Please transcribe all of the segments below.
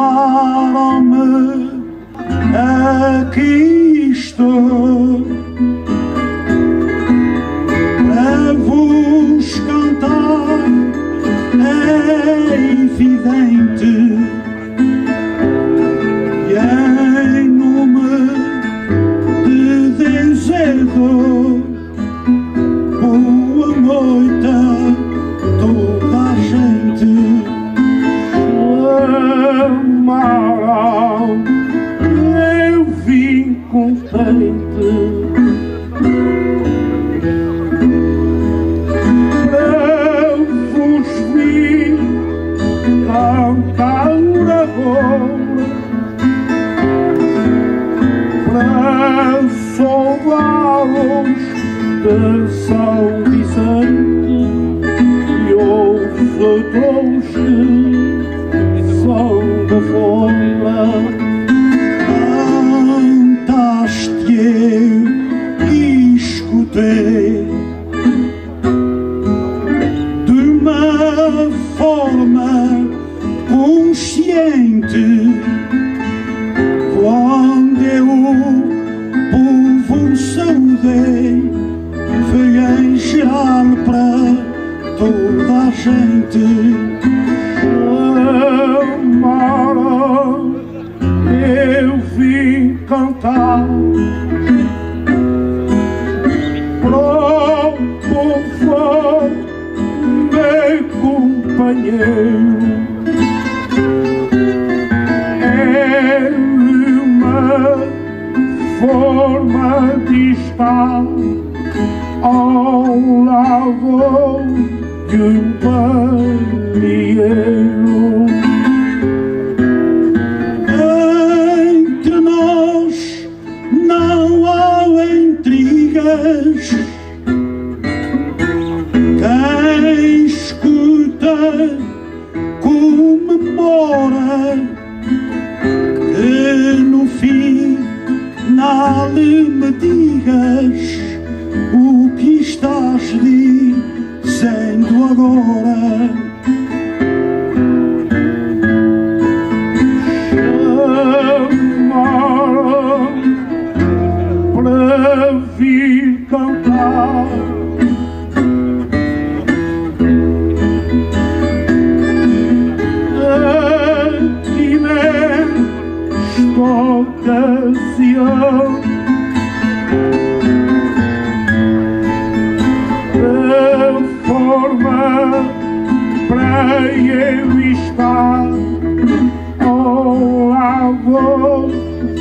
chamaram-me, aqui estou, para vos cantar. É evidente, e em nome de Deus eu dou boa noite a toda a gente. Eu vim contente, São Vicente e os outros são de fora. Cantaste, eu escutei de uma forma consciente quando eu o povo saudei. Vem girar para toda a gente. Amara, eu vim cantar pro povo, meu companheiro. É uma forma de estar ao lado de um palheiro. Entre nós não há intrigas, quem escuta comemora, que no fim nada me digas o que estás dizendo agora. Chamaram para vir cantar, aqui nesta ocasião. Eu estar ao lado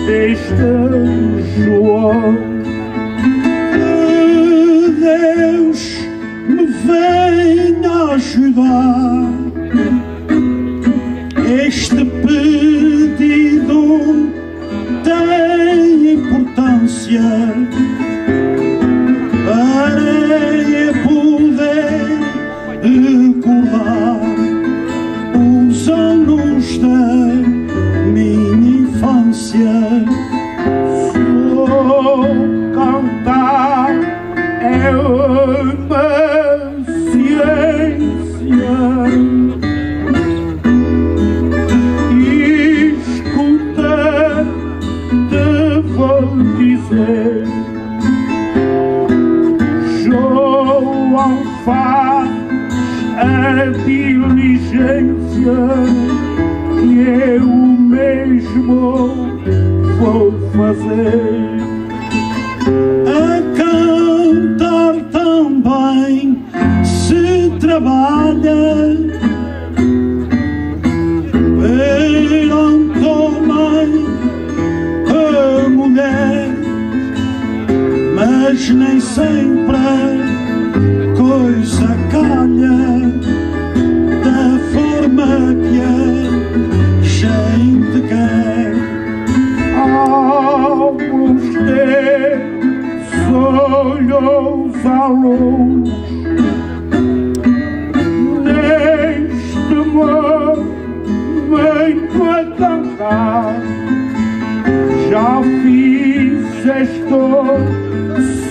deste João. Que Deus me venha ajudar, este pedido tem importância para eu poder recordar os anos da minha infância. Só cantar é uma ciência. Escuta, te vou dizer, João faz a diligência que eu mesmo vou fazer. A cantar também se trabalha, perante homem a mulher, mas nem sempre a coisa calha da forma que a gente quer. Aos teus olhos à luz, neste momento a cantar, já fizeste o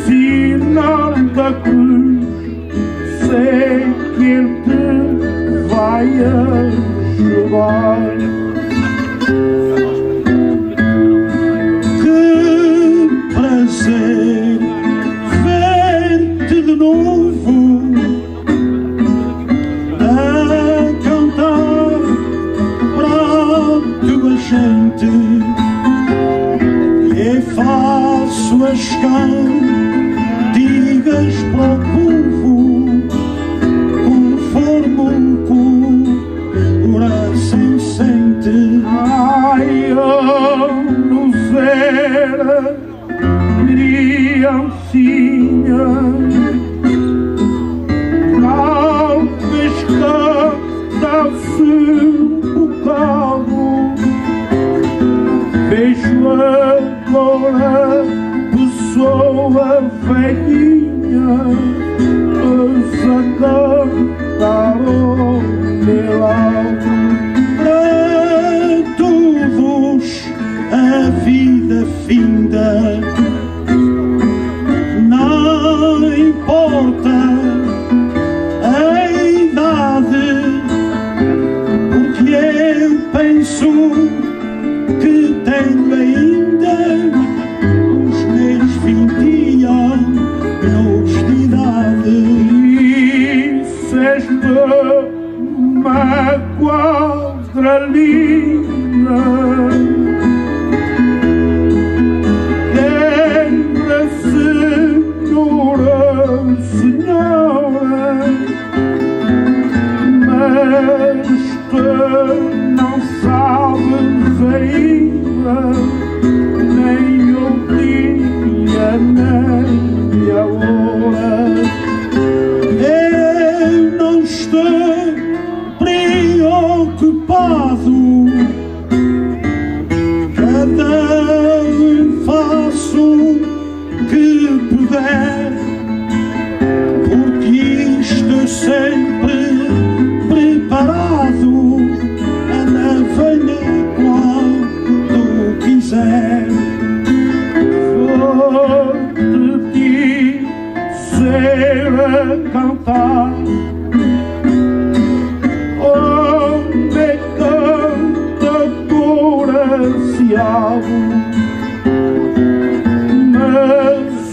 sinal da cruz. Sei que Ele te vai ajudar. gente é fácil a chegar. Digas para o povo conforme um coração sente. Ai, não será criancinha. Vejo agora pessoa velhinha a cantar o meu alma. A todos a vida finda, não importa a idade, porque eu penso tenho ainda os meus 20 anos de idade. Disseste uma quadra linda, linda senhora, senhora, mas tu não sabes ainda. Nem o dia, nem a hora. Eu não estou preocupado, cada um faço que puder, porque estou sempre preparado a não venha qual quiser. Vou te dizer a cantar onde é tanta coração, mas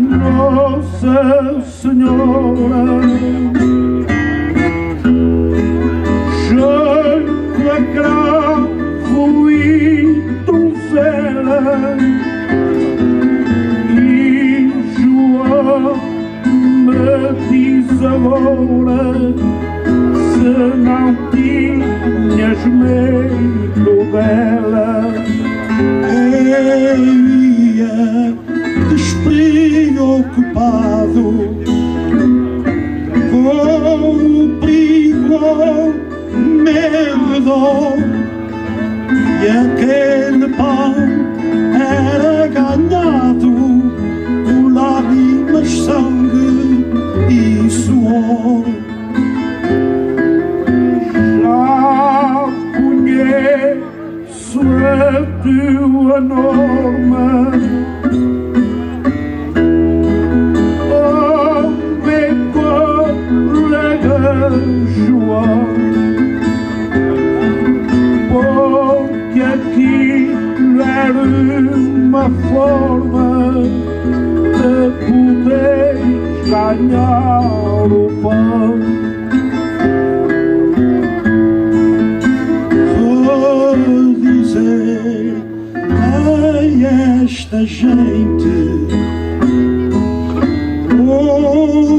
Nossa Senhora, junto a cravo e donzela, e João me diz agora se não tinhas medo dela. Despreocupado com o perigo ao meu redor, e aquele pão era ganhado por lágrimas, sangue e suor. Já conheço a tua norma, João, porque aqui era uma forma de poder ganhar o pão. Vou dizer a esta gente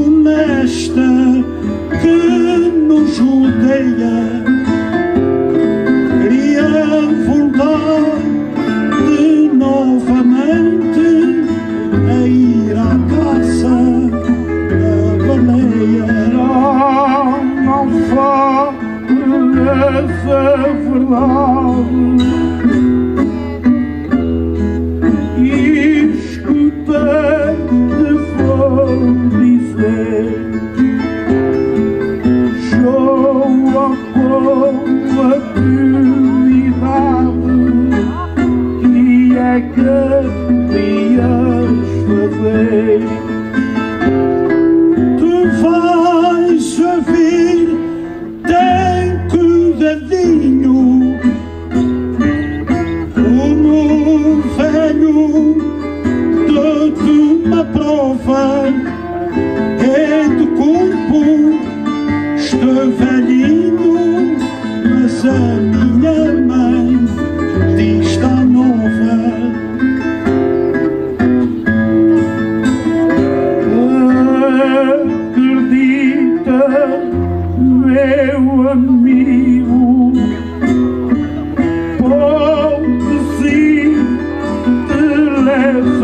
honesta que nos rodeia, queria voltar de novamente a ir à caça da baleia. Não fales a verdade, escuta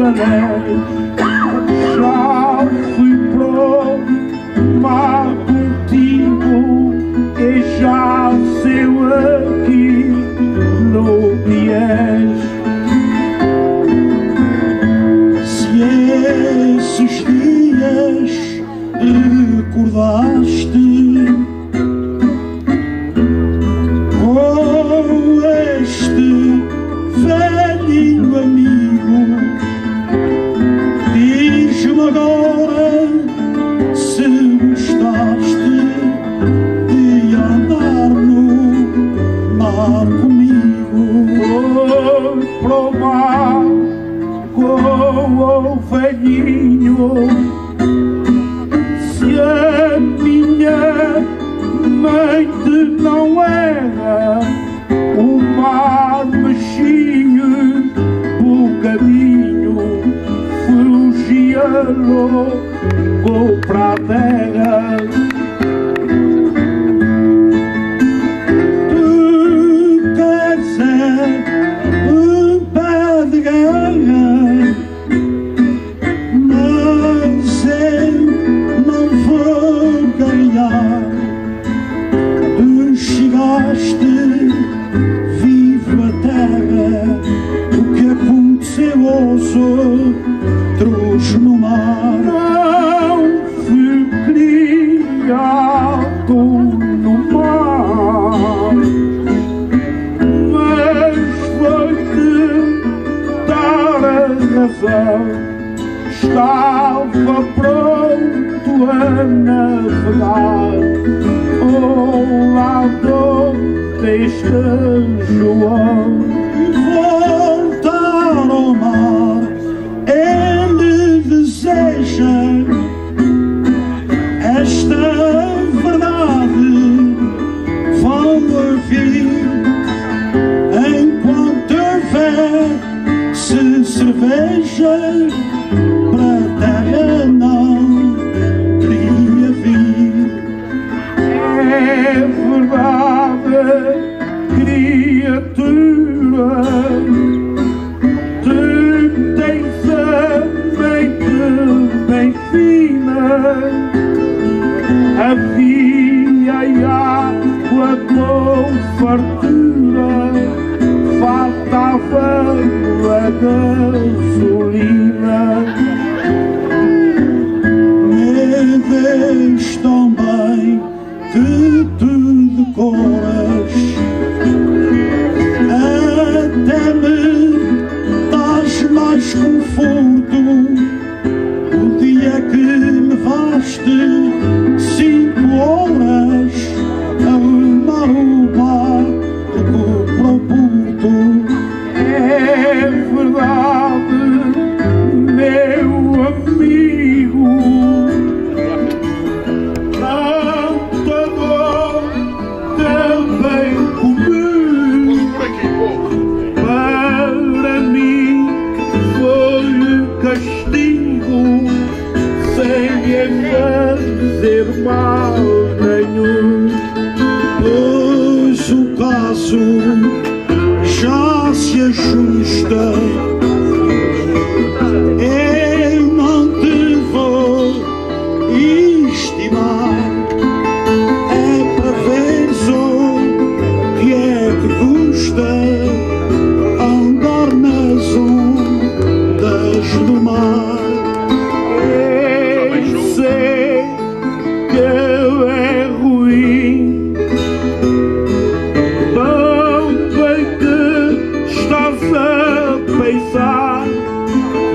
anéis. Já fui pro mar contigo e já sei aqui no Piés. Se esses dias recordaste com este velho amigo, diz-me agora se gostaste de andar no mar comigo. Foi pro mar com o velhinho, não era o mar mexia bocadinho, fugia louco para a terra. Tu queres é um pé de guerra, mas eu não vou ganhar. Chegaste vivo à terra, o que aconteceu aos outros no mar. Não fui criado no mar, mas vou-te dar a razão. Estava pronto a navegar ao lado deste João. Voltar ao mar ele deseja, esta verdade vão ouvir enquanto houver se cerveja para terra não queria vir. É verdade, criatura, tu tens a mente bem fina. Havia e água com fartura, faltava a gasolina. Me vês tão bem que tu decoras, até me dás mais conforto o dia que me levaste 5 horas a arrumar o barco para o porto. É verdade, meu amigo, fazer mal nenhum. Pois o caso já se ajusta, eu não te vou estimar. É para veres o que é que custa andar nas ondas do mar.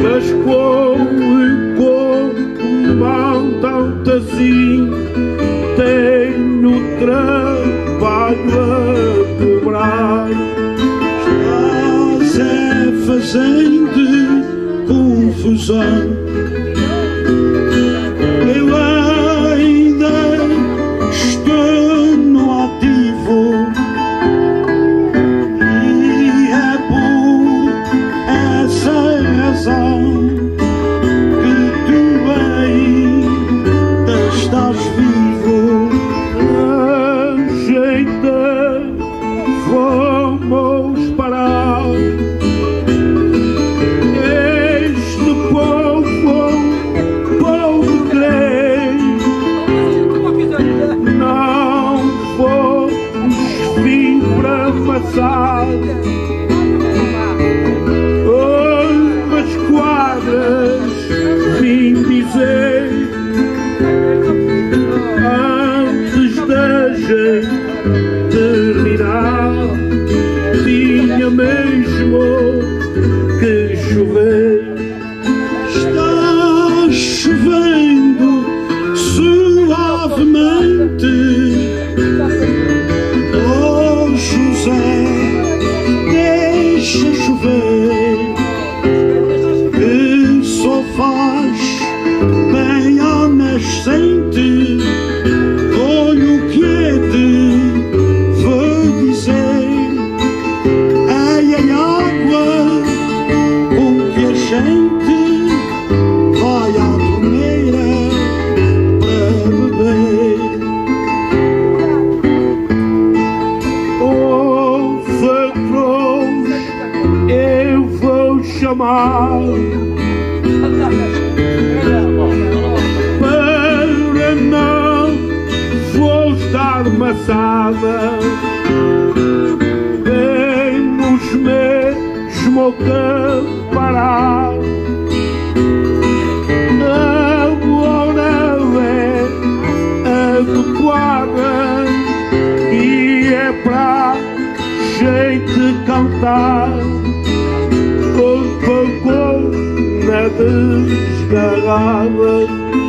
Mas com mão assim, tenho trabalho a cobrar. Estás é fazendo confusão, eu ainda estou no ativo e é por essa razão deixa chover, que só faz bem à nascente. Olha o que é de vou dizer, é em água o que a gente vai à torneira para beber. Oh, Cruz, eu vou chamar para não voltar maçada, temos mesmo que parar. Não, hora é adequada e é para gente cantar corpo a corpo na desgarrada.